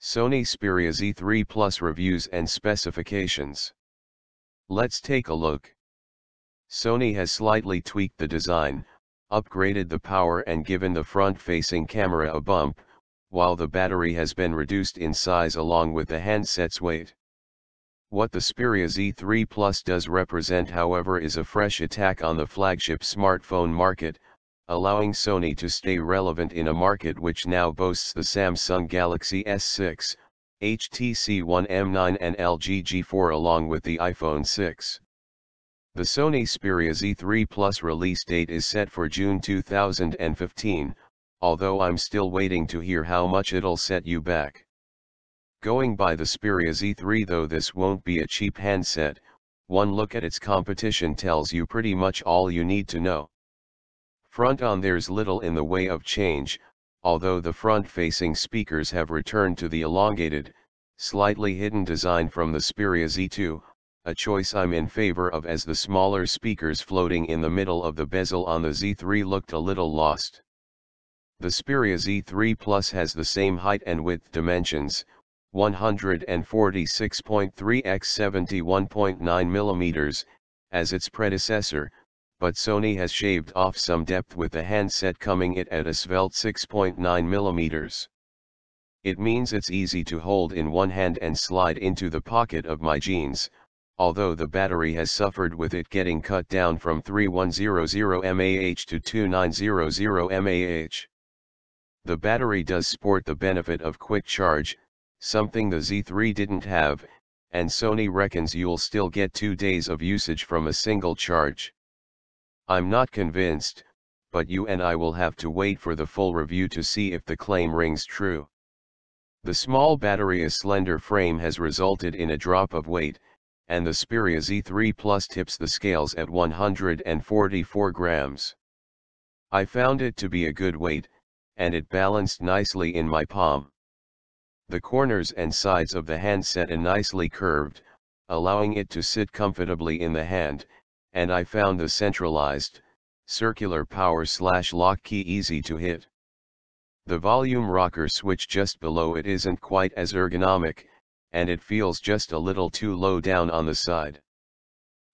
Sony Xperia Z3 Plus reviews and specifications. Let's take a look. Sony has slightly tweaked the design, upgraded the power and given the front-facing camera a bump, while the battery has been reduced in size along with the handset's weight. What the Xperia Z3 Plus does represent, however, is a fresh attack on the flagship smartphone market, allowing Sony to stay relevant in a market which now boasts the Samsung Galaxy S6, HTC One M9 and LG G4 along with the iPhone 6. The Sony Xperia Z3 Plus release date is set for June 2015, although I'm still waiting to hear how much it'll set you back. Going by the Xperia Z3 though, this won't be a cheap handset. One look at its competition tells you pretty much all you need to know. Front on, there's little in the way of change, although the front-facing speakers have returned to the elongated, slightly hidden design from the Xperia Z2, a choice I'm in favor of as the smaller speakers floating in the middle of the bezel on the Z3 looked a little lost. The Xperia Z3 Plus has the same height and width dimensions, 146.3 x 71.9 mm, as its predecessor, but Sony has shaved off some depth with the handset coming in at a svelte 6.9 mm. It means it's easy to hold in one hand and slide into the pocket of my jeans, although the battery has suffered with it getting cut down from 3100 mAh to 2900 mAh. The battery does sport the benefit of quick charge, something the Z3 didn't have, and Sony reckons you'll still get 2 days of usage from a single charge. I'm not convinced, but you and I will have to wait for the full review to see if the claim rings true. The small battery's slender frame has resulted in a drop of weight, and the Xperia Z3 Plus tips the scales at 144 grams. I found it to be a good weight, and it balanced nicely in my palm. The corners and sides of the handset are nicely curved, allowing it to sit comfortably in the hand, and I found the centralized, circular power/lock key easy to hit. The volume rocker switch just below it isn't quite as ergonomic, and it feels just a little too low down on the side.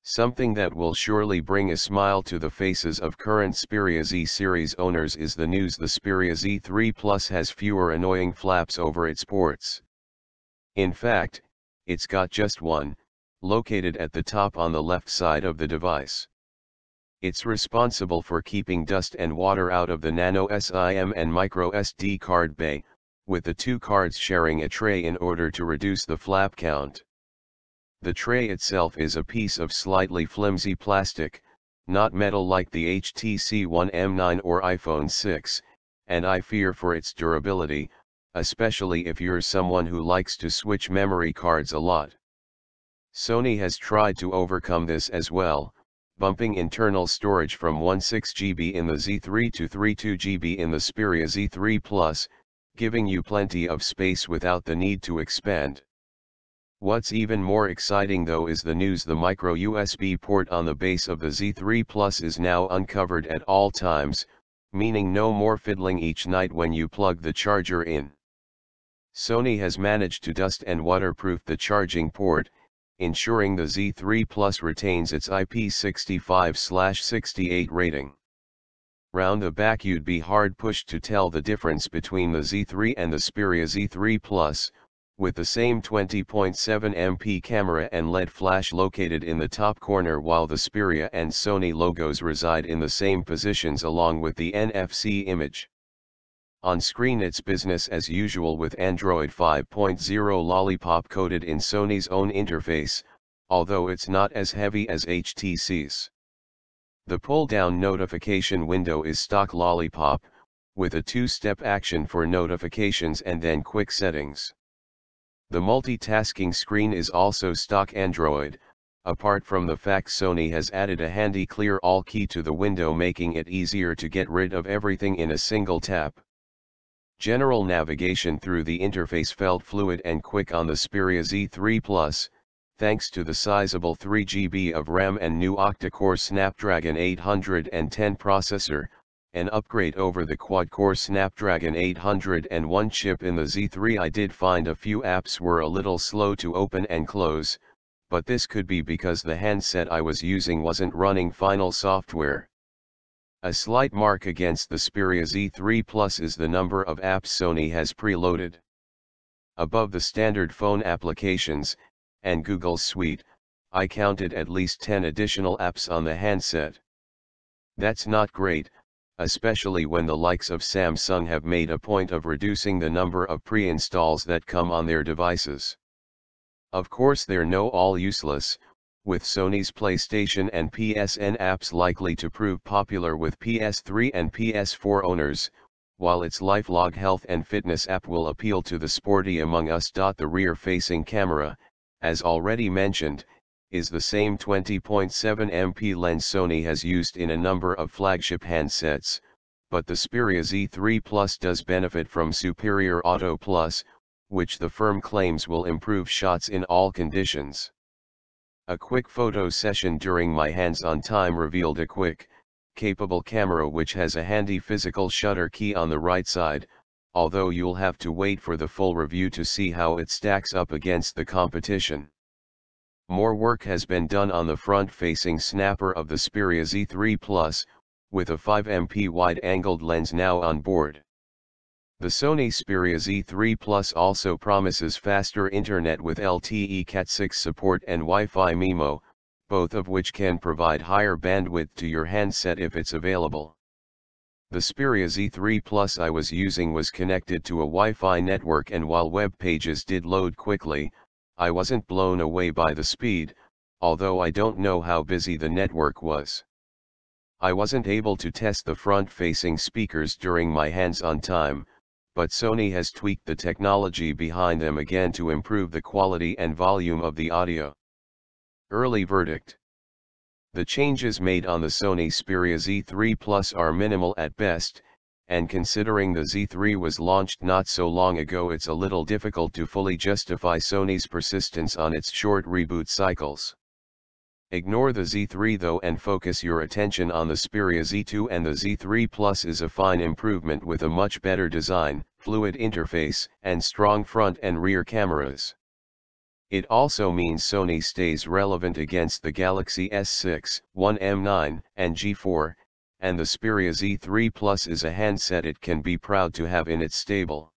Something that will surely bring a smile to the faces of current Xperia Z series owners is the news the Xperia Z3 Plus has fewer annoying flaps over its ports. In fact, it's got just one, located at the top on the left side of the device. It's responsible for keeping dust and water out of the Nano SIM and Micro SD card bay, with the two cards sharing a tray in order to reduce the flap count. The tray itself is a piece of slightly flimsy plastic, not metal like the HTC One M9 or iPhone 6, and I fear for its durability, especially if you're someone who likes to switch memory cards a lot. Sony has tried to overcome this as well, bumping internal storage from 16 GB in the Z3 to 32 GB in the Xperia Z3 Plus, giving you plenty of space without the need to expand. What's even more exciting though is the news the micro USB port on the base of the Z3 Plus is now uncovered at all times, meaning no more fiddling each night when you plug the charger in. Sony has managed to dust and waterproof the charging port, ensuring the Z3 Plus retains its IP65/68 rating. Round the back, you'd be hard pushed to tell the difference between the Z3 and the Xperia Z3 Plus, with the same 20.7 MP camera and LED flash located in the top corner, while the Xperia and Sony logos reside in the same positions along with the NFC image. On screen, it's business as usual with Android 5.0 Lollipop coded in Sony's own interface, although it's not as heavy as HTC's. The pull-down notification window is stock Lollipop, with a two-step action for notifications and then quick settings. The multitasking screen is also stock Android, apart from the fact Sony has added a handy clear all key to the window, making it easier to get rid of everything in a single tap. General navigation through the interface felt fluid and quick on the Xperia Z3 Plus, thanks to the sizable 3 GB of RAM and new octa-core Snapdragon 810 processor, an upgrade over the quad-core Snapdragon 801 chip in the Z3. I did find a few apps were a little slow to open and close, but this could be because the handset I was using wasn't running final software. A slight mark against the Xperia Z3 Plus is the number of apps Sony has preloaded above the standard phone applications, and Google Suite. I counted at least 10 additional apps on the handset. That's not great, especially when the likes of Samsung have made a point of reducing the number of pre-installs that come on their devices. Of course, they're no all useless, with Sony's PlayStation and PSN apps likely to prove popular with PS3 and PS4 owners, while its LifeLog health and fitness app will appeal to the sporty among us. The rear-facing camera, as already mentioned, is the same 20.7MP lens Sony has used in a number of flagship handsets, but the Xperia Z3 Plus does benefit from superior Auto Plus, which the firm claims will improve shots in all conditions. A quick photo session during my hands-on time revealed a quick, capable camera which has a handy physical shutter key on the right side, although you'll have to wait for the full review to see how it stacks up against the competition. More work has been done on the front-facing snapper of the Xperia Z3 Plus, with a 5MP wide-angled lens now on board. The Sony Xperia Z3 Plus also promises faster internet with LTE Cat 6 support and Wi-Fi MIMO, both of which can provide higher bandwidth to your handset if it's available. The Xperia Z3 Plus I was using was connected to a Wi-Fi network, and while web pages did load quickly, I wasn't blown away by the speed, although I don't know how busy the network was. I wasn't able to test the front-facing speakers during my hands-on time, but Sony has tweaked the technology behind them again to improve the quality and volume of the audio. Early verdict. The changes made on the Sony Xperia Z3 Plus are minimal at best, and considering the Z3 was launched not so long ago, it's a little difficult to fully justify Sony's persistence on its short reboot cycles. Ignore the Z3 though and focus your attention on the Xperia Z2, and the Z3 Plus is a fine improvement with a much better design, fluid interface, and strong front and rear cameras. It also means Sony stays relevant against the Galaxy S6, One M9, and G4, and the Xperia Z3 Plus is a handset it can be proud to have in its stable.